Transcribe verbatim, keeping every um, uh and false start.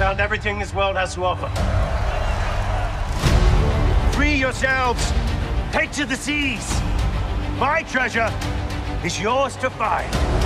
found everything this world has to offer. Free yourselves! Take to the seas! My treasure is yours to find.